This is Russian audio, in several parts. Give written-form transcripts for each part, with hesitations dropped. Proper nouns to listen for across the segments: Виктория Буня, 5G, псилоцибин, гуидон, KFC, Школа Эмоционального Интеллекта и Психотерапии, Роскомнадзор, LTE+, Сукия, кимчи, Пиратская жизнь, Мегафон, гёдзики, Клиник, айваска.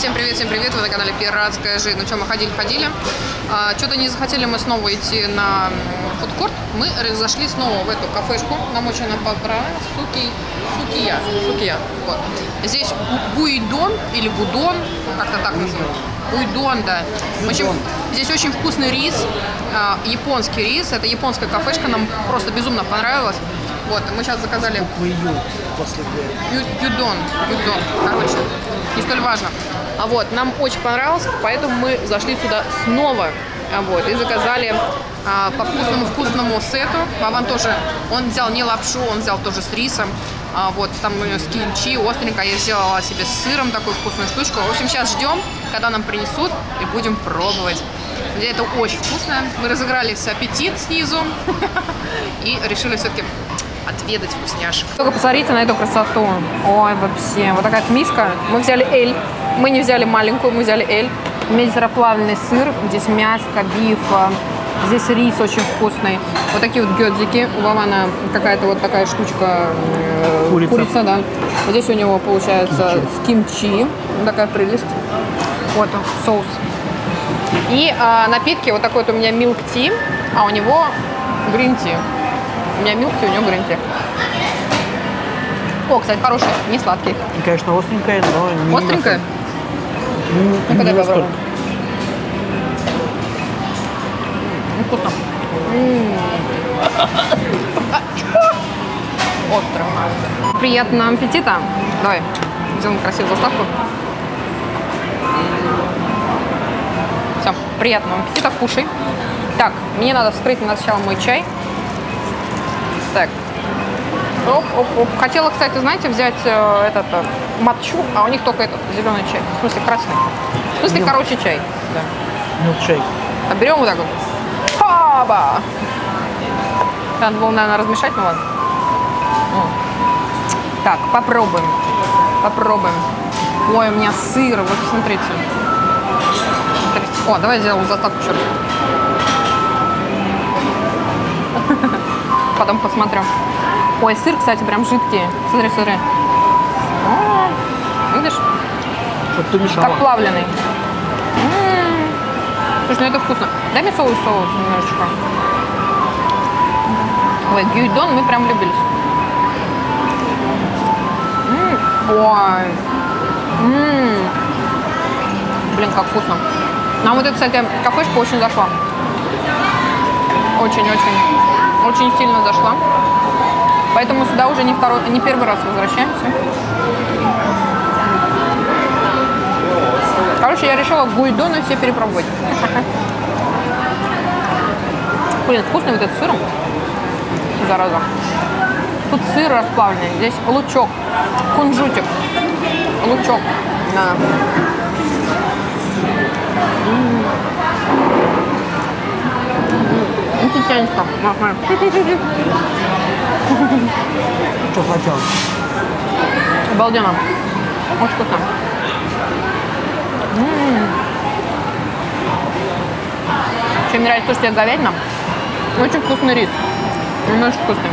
Всем привет, вы на канале Пиратская жизнь. Ну что, мы ходили. Что-то не захотели мы снова идти на фудкорт. Мы зашли снова в эту кафешку. Нам очень она понравилась. Сукия. Вот. Здесь гуидон или гудон, как-то так называют. Гуидон, да. В общем, здесь очень вкусный рис, японский рис. Это японская кафешка, нам просто безумно понравилась. Вот, мы сейчас заказали юдон, короче, не столь важно. А вот, нам очень понравилось, поэтому мы зашли сюда снова, вот, и заказали по вкусному сету. Вован тоже, он взял не лапшу, он взял тоже с рисом, вот, там у него с кимчи, остренько, я сделала себе с сыром такую вкусную штучку. В общем, сейчас ждем, когда нам принесут, и будем пробовать. Это очень вкусно, мы разыгрались аппетит снизу и решили все-таки отведать вкусняшек. Только посмотрите на эту красоту. Ой, вообще. Вот такая миска. Мы взяли L. Мы не взяли маленькую, мы взяли L. У меня здесь расплавленный сыр. Здесь мяско, биф. Здесь рис очень вкусный. Вот такие вот гёдзики. У Вована какая-то вот такая штучка. Курица, да. Вот здесь у него получается кимчи. Вот такая прелесть. Вот он, соус. И напитки. Вот такой вот у меня milk tea, а у него green tea. У меня милки, у него гринти. О, кстати, хороший, не сладкий. И, конечно, остренькая, но не остренькая? Ну, когда я попробую. Вкусно. Остро. Приятного аппетита. Давай, сделаем красивую заставку. Все, приятного аппетита, кушай. Так, мне надо вскрыть на начало мой чай. Так, оп. Хотела, кстати, знаете, взять этот матчу, а у них только этот зеленый чай. В смысле, красный. В смысле, короче, чай. Да. Ну, чай. А берем вот так вот. Хаба! Надо было, наверное, размешать, ну ладно. Так, попробуем. Ой, у меня сыр, вот смотрите. О, давай я сделаю заставку еще раз. Потом посмотрю. Ой, сыр, кстати, прям жидкий. Смотри. О, видишь? Что-то ты мешала. Как плавленый. Слушай, ну это вкусно. Дай мне соус немножечко. Ой, гюйдон мы прям влюбились. Ой. Блин, как вкусно. Нам вот эта, кстати, кафешка очень зашла. Очень сильно зашла. Поэтому сюда уже не первый раз возвращаемся. Короче, я решила гуидоны все перепробовать. Блин, вкусный вот этот сыр. Зараза. Тут сыр расплавленный. Здесь лучок. Кунжутик. Лучок. Да. Чеченька. Что хотел? Обалденно. Очень вкусно. Чем нравится, слушайте, это говядина. Очень вкусный рис. Немножко вкусный.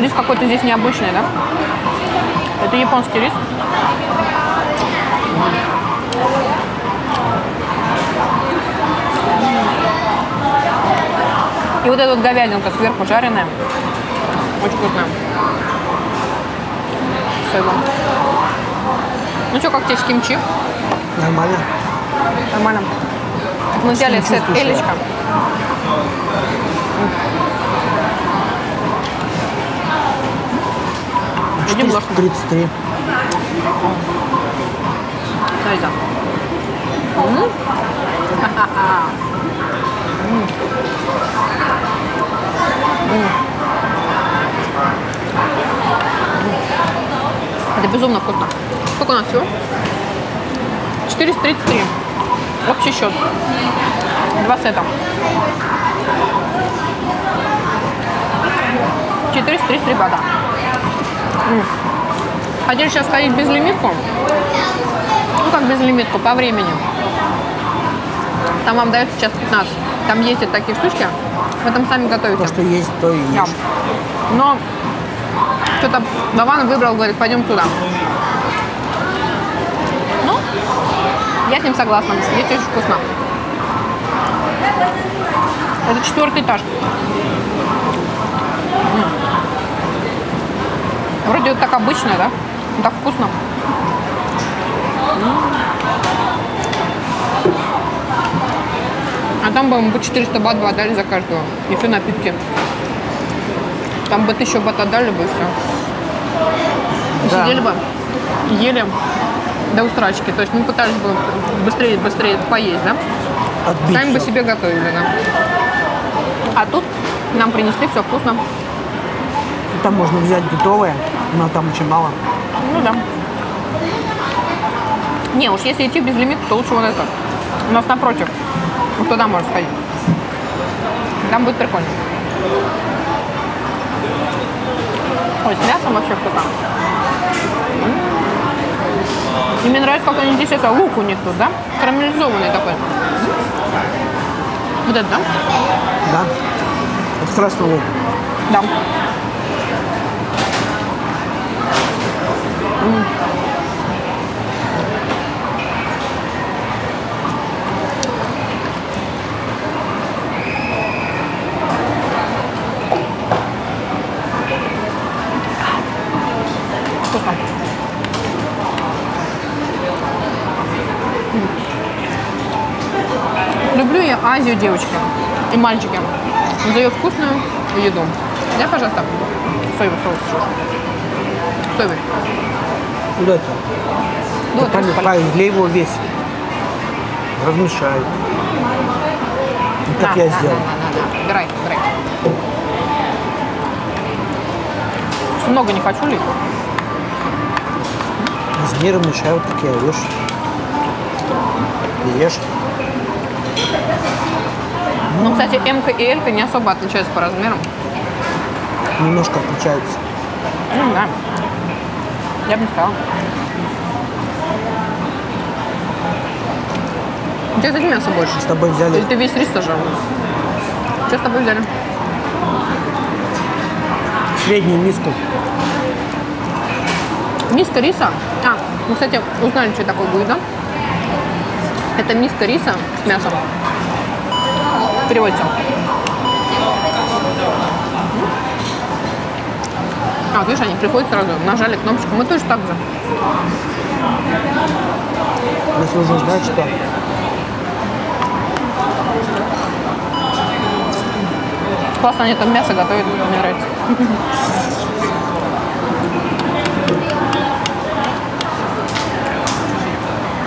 Рис какой-то здесь необычный, да? Это японский рис. И вот эта вот говядинка сверху жареная. Очень вкусная. Все. Ну что, как тебе с кимчи? Нормально. Мы взяли сет элечка. Идем 33. Смотрите. Это безумно вкусно. Сколько у нас всего? 433. Общий счет. 2 сета. 433 бата. Хотели сейчас ходить безлимитку. Ну как безлимитку, по времени. Там вам дают сейчас 15. Там есть вот такие штучки. Вы там сами готовите. То, что есть, то и есть. Да. Но что-то Вован выбрал, говорит, пойдем туда. Ну, я с ним согласна, есть очень вкусно. Это 4-й этаж. Вроде вот так обычно, да? Так вкусно. А там бы мы по 400 бат бы отдали за каждого. И все напитки. Там бы 1000 бат отдали бы и все. Да. Сидели бы, ели до усрачки. То есть мы пытались бы быстрее поесть, да? Отлично. Сами бы себе готовили, да. А тут нам принесли все вкусно. Там можно взять готовое, но там очень мало. Ну да. Не, уж если идти без лимита, то лучше вот это. У нас напротив. Вот туда можно сходить. Там будет прикольно. Ой, с мясом вообще вкусно. И мне нравится, как они здесь, это лук у них тут, да? Карамелизованный такой. Вот это, да? Да. Это красный лук. Да. Вкусно. Люблю я Азию, девочки и мальчики, за ее вкусную еду. Дай, пожалуйста, соевый соус. Соевый. Куда это? Для его веса. Размешают. Как я сделал. Убирай. Много не хочу ли? С миром мешают, как я ешь. И ешь. Ну, кстати, М-ка и Л-ка не особо отличаются по размерам. Немножко отличаются. Ну, да. Я бы не сказала. У тебя, кстати, мясо больше. С тобой взяли. Или ты весь рис тоже? Что с тобой взяли? Среднюю миску. Миска риса. А, мы, кстати, узнали, что такое будет, да? Это миска риса с мясом. Переводится. А, видишь, они приходят сразу, нажали кнопочку. Мы тоже так же. Если уже знать, что... Классно, они там мясо готовят, мне нравится.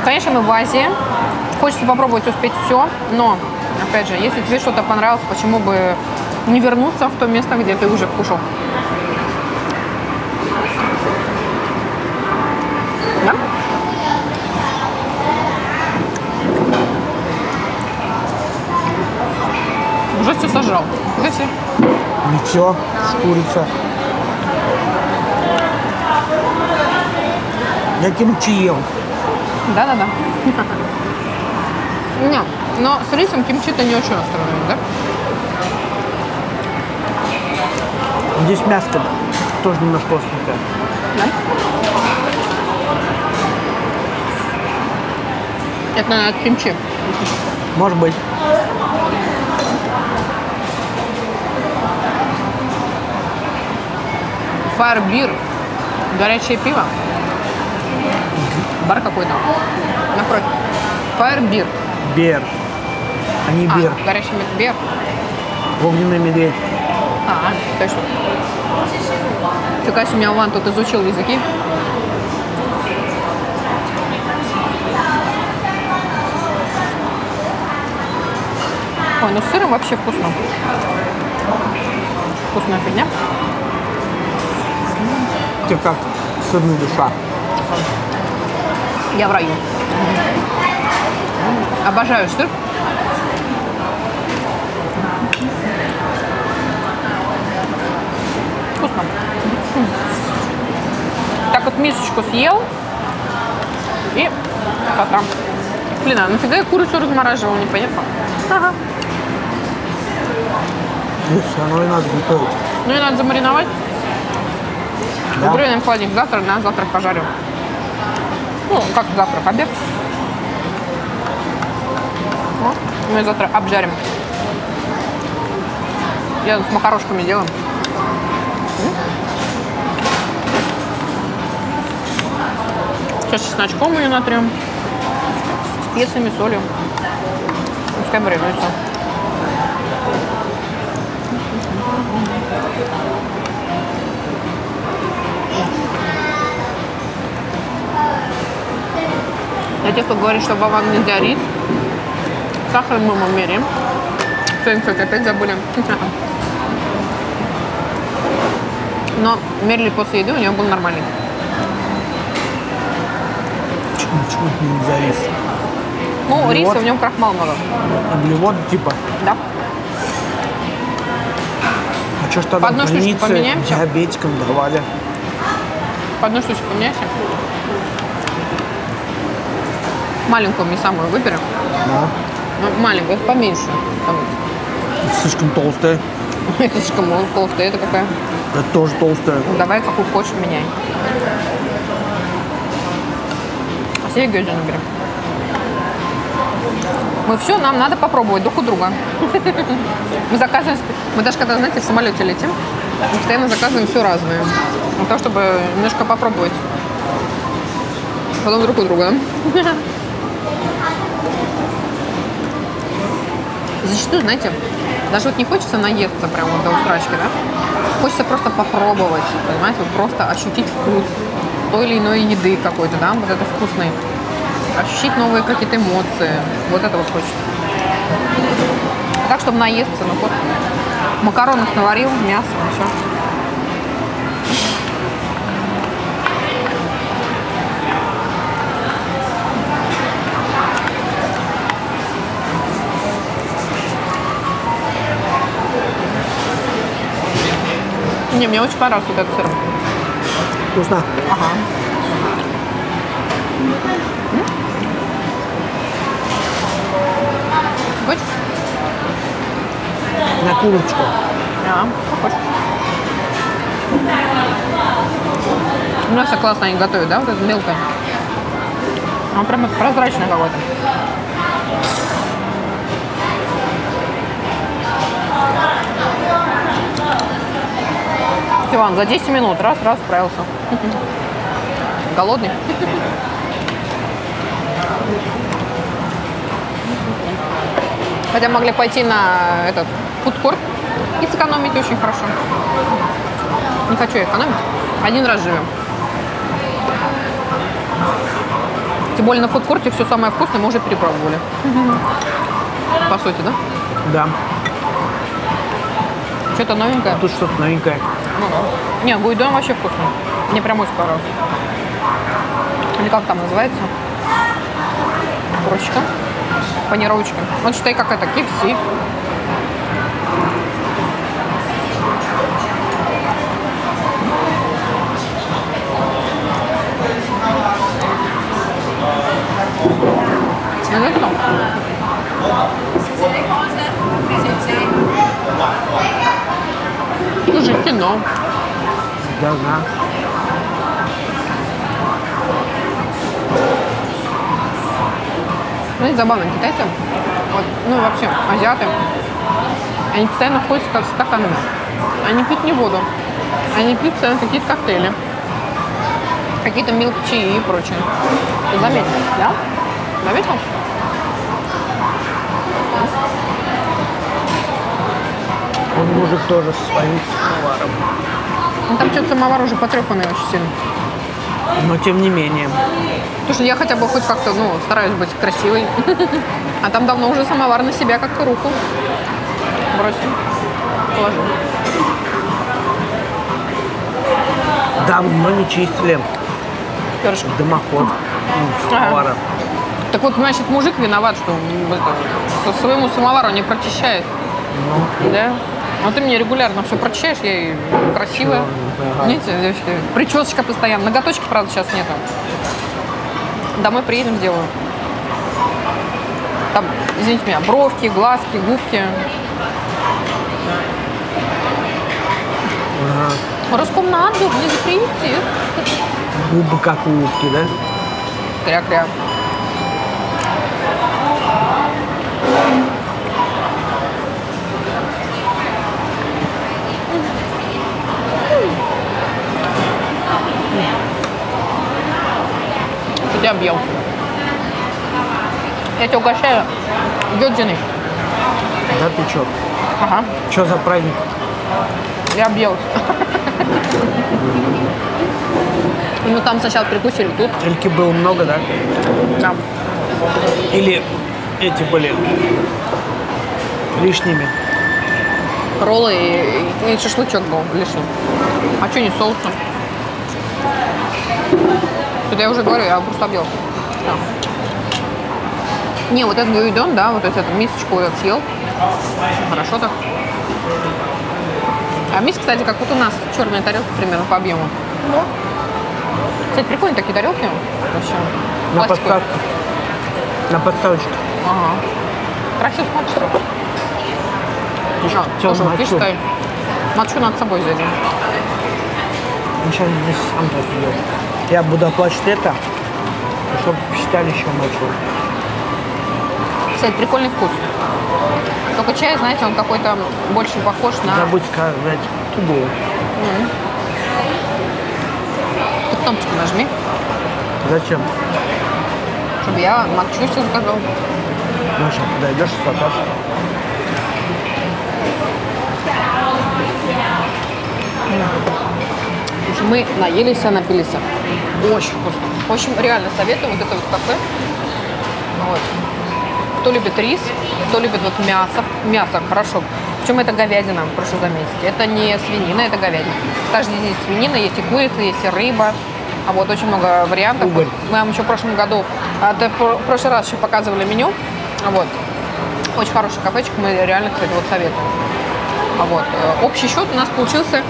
Конечно, мы в Азии. Хочется попробовать успеть все, но, опять же, если тебе что-то понравилось, почему бы не вернуться в то место, где ты уже кушал? Да? Уже все сожрал. Все. Ничего, шкурица. Я кимчи ел. Да-да-да. Нет, но с рисом кимчи-то не очень устраивает, да? Здесь мясо тоже немножко остренькое. Да? Это, наверное, от кимчи. Может быть. Фарбир, горячее пиво, бар какой-то, напротив, фарбир. Бер, а не бир. Горячий бер. Огненный медведь. А, точно. Фига себе, у меня Ван тут изучил языки. Ой, ну с сыром вообще вкусно. Вкусная фигня. Как сырная душа. Я в раю. Обожаю сыр. Вкусно. Так вот мисочку съел и потом. Блин, а нафига я курицу размораживал, не понятно. Ага. Ну и надо замариновать. Закрываем в холодильник завтра, на завтрак пожарю. Ну, как завтрак, обед. Вот. Мы завтра обжарим. Я с макарошками делаю. Сейчас чесночком ее натрем, специями, солью. Пускай маринуется. Для тех, кто говорит, что баван нельзя рить, сахар мы в мере. Сегодня, кстати, опять забыли. Но мерили после еды, у него был нормальный. Почему это нельзя есть? Ну, углевод. Риса, в нем крахмал много. Углевод типа? Да. А что ж тогда в больнице диабетикам давали? По одной штучке поменяйте. Маленькую мы самую выберем. Да. Ну, маленькую, это поменьше. Это слишком толстая. Это слишком толстая. Это какая? Это тоже толстая. Ну, давай какую хочешь, меняй. Все гёдзю наберем. Мы все, нам надо попробовать друг у друга. Мы заказываем, мы даже когда, знаете, в самолете летим, мы постоянно заказываем все разное. Для того, чтобы немножко попробовать. Потом друг у друга. Зачастую, знаете, даже вот не хочется наесться прям вот до усрачки, да? Хочется просто попробовать, понимаете, вот просто ощутить вкус той или иной еды какой-то, да, вот это вкусный. Ощутить новые какие-то эмоции. Вот этого хочется. Так, чтобы наесться, ну вот. Макаронов наварил, мясо, все. Не, мне очень понравился этот сыр. Вкусно? Ага. Хочешь? На курочку. Да, хочешь. У нас все классно они готовят, да? Вот это мелкое. Оно прям прозрачное какое-то. Иван, за 10 минут раз справился. Голодный? Хотя могли пойти на этот фудкорт и сэкономить очень хорошо. Не хочу я экономить. Один раз живем. Тем более на фудкорте все самое вкусное мы уже перепробовали. По сути, да? Да. Что-то новенькое? А тут что-то новенькое. Ну, да. Не, гуйдон вообще вкусный. Мне прям очень понравился. Или как там называется? Курочка. Панировочка. Вот считай, как это, KFC. Уже кино. Да, да. Знаете, забавно, китайцы, вот, ну и вообще азиаты, они постоянно ходят как стаканами. Они пьют не воду, они пьют постоянно какие-то коктейли, какие-то милк-чаи и прочее. Ты заметил, да? Заметил? Он мужик тоже со своим самоваром. Ну там что-то самовар уже потрёпанный очень сильно. Но тем не менее. Слушай, я хотя бы хоть как-то, ну, стараюсь быть красивой. А там давно уже самовар на себя как-то руку бросим, положим. Давно не чистили дымоход самовара. Так вот, значит, мужик виноват, что он своему самовару не прочищает. Да? А ты мне регулярно все прочищаешь, я и красивая. Ага. Видите, девочки, причесочка постоянно. Ноготочки, правда, сейчас нету. Домой приедем, сделаю. Там, извините меня, бровки, глазки, губки. Ага. Роскомнадзор не запретит. Губы как у утки, да? Кря-кря. Ты объел. Я тебя угощаю йодиной. Да ты чё? Ага. Чё за праздник? Я объелся. Мы там сначала прикусили, тут. Рельки было много, да? Да. Или эти были лишними? Роллы и шашлычок был лишним. А чё не соусом? Что-то я уже говорю, я просто объелся. Да. Не, вот этот гуидон, да, вот эту мисочку вот съел. Хорошо так. А мисс, кстати, как вот у нас черная тарелка, примерно, по объему. Да. Кстати, прикольные такие тарелки вообще. На подставке. На подставочке. Ага. Красиво смотрится. Тоже мочу. Мочу над собой сзади. Сейчас здесь сам так делаю. Я буду оплачивать это, чтобы посчитали еще мочу. Кстати, прикольный вкус. Только чай, знаете, он какой-то больше похож на... Забудь сказать, тубу. Ты кнопочку нажми. Зачем? Чтобы я мочу себе заказал. Ну что, подойдешь и закажешь. Слушай, мы наелись, а напились. Очень вкусно. В общем, реально советую вот это вот кафе. Вот. Кто любит рис, кто любит вот мясо. Мясо хорошо. Причем это говядина, прошу заметить. Это не свинина, это говядина. Также здесь есть свинина, есть и курица, есть и рыба. А вот очень много вариантов. Уголь. Мы вам еще в прошлом году, в прошлый раз еще показывали меню. Вот. Очень хороший кафечек, мы реально, кстати, вот советуем. Вот. Общий счет у нас получился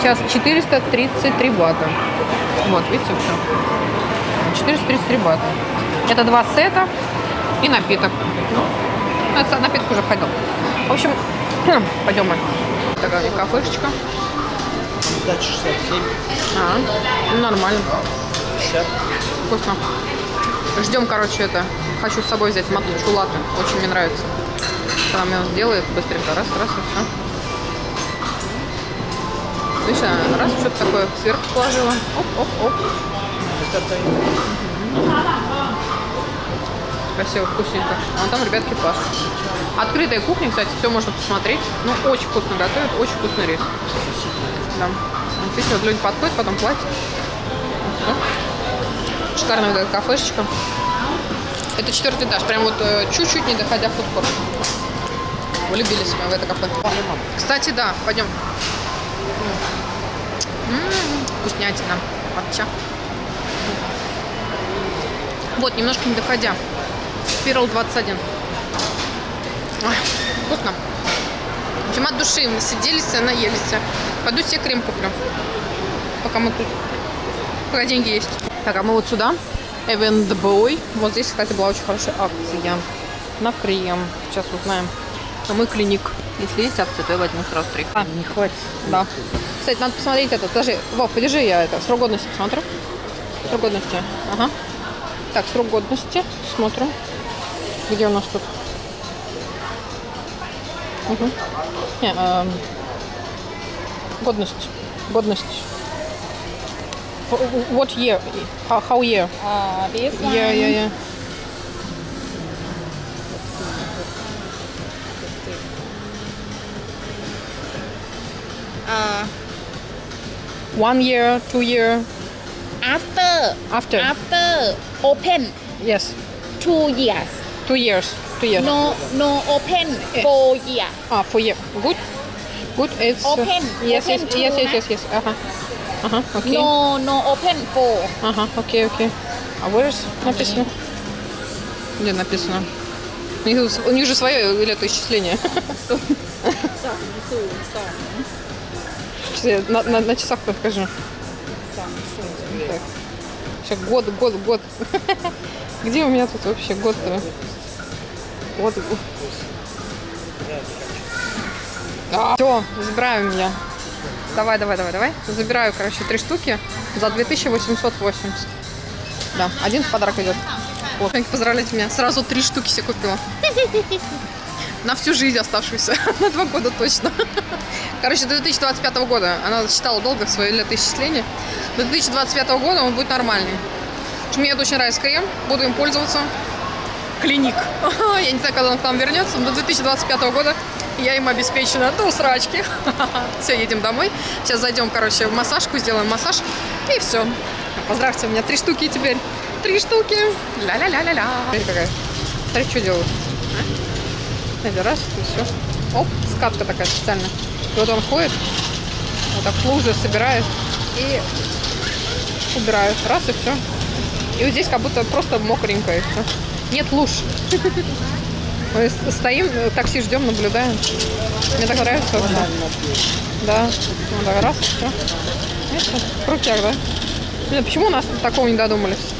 сейчас 433 бата. Вот, видите, все. 433 бата. Это 2 сета. И напиток. Ну, это напиток уже входил. В общем, пойдем мы. Такая кафешечка. 67. Ну, нормально. 60. Вкусно. Ждем, короче, это. Хочу с собой взять маточку латте. Очень мне нравится. Она мне сделает быстренько. Раз, раз, и все. Видишь, раз, что-то такое сверху положила. Оп, оп, оп. Красиво, вкусненько. А вон там, ребятки, пашут. Открытая кухня, кстати, все можно посмотреть. Ну, очень вкусно готовят, очень вкусный рис. Да. Видите, вот люди подходят, потом платят. Все. Шикарная вот эта кафешечка. Это 4-й этаж, прям вот чуть-чуть не доходя в фудкорт. Влюбились мы в это кафе. Кстати, да, пойдем. Вкуснятина. Матча. Вот, немножко не доходя. Пирол 21. Ой, вкусно. В общем, от души мы сиделись, наелись. Пойду себе крем куплю. Пока мы тут. Пока деньги есть. Так, а мы вот сюда. Event Boy. Вот здесь, кстати, была очень хорошая акция. На крем. Сейчас узнаем. А мы клиник. Если есть акция, то я возьму сразу 3. А, не хватит. Да. Кстати, надо посмотреть этот. Подожди, Вов, подержи, я это. Срок годности посмотрю. Срок годности. Ага. Так, срок годности. Смотрим. Где у нас тут? Угу. Не, годность. Годность. What year? How year? This one. Yeah. One year, 2 year. After open. Yes. 2 years. 2 years. 2 years. No open. 4 years. Ah, 4 years. Good. It's open. Yes. Uh-huh. Okay. No open 4. Okay. А where is написано? Где написано? У них же свое летоисчисление. На часах покажу. Сейчас год. Где у меня тут вообще год-то? Вот. Все, забрали меня. Давай, давай, давай, давай. Забираю, короче, 3 штуки за 2880. Да, один в подарок идет. О, поздравляйте меня. Сразу 3 штуки себе купила. На всю жизнь оставшуюся. На 2 года точно. Короче, до 2025 года. Она считала долго свое летоисчисление. До 2025 года он будет нормальный. Мне это очень нравится крем. Буду им пользоваться. Клиник. Я не знаю, когда он к нам вернется. Но до 2025 года я им обеспечена до срачки. Все, едем домой. Сейчас зайдем, короче, в массажку, сделаем массаж. И все. Поздравьте, у меня 3 штуки теперь. 3 штуки. Ля-ля-ля-ля-ля. Смотри, что делают. Один раз, и все. Оп, скатка такая специальная. И вот он ходит, вот так лужи собирает и убирает. Раз, и все. И вот здесь как будто просто мокренькое. Нет луж. Мы стоим, такси ждем, наблюдаем. Мне так нравится. Да, вот так раз, и все. Это крутяк, да? Почему у нас такого не додумались?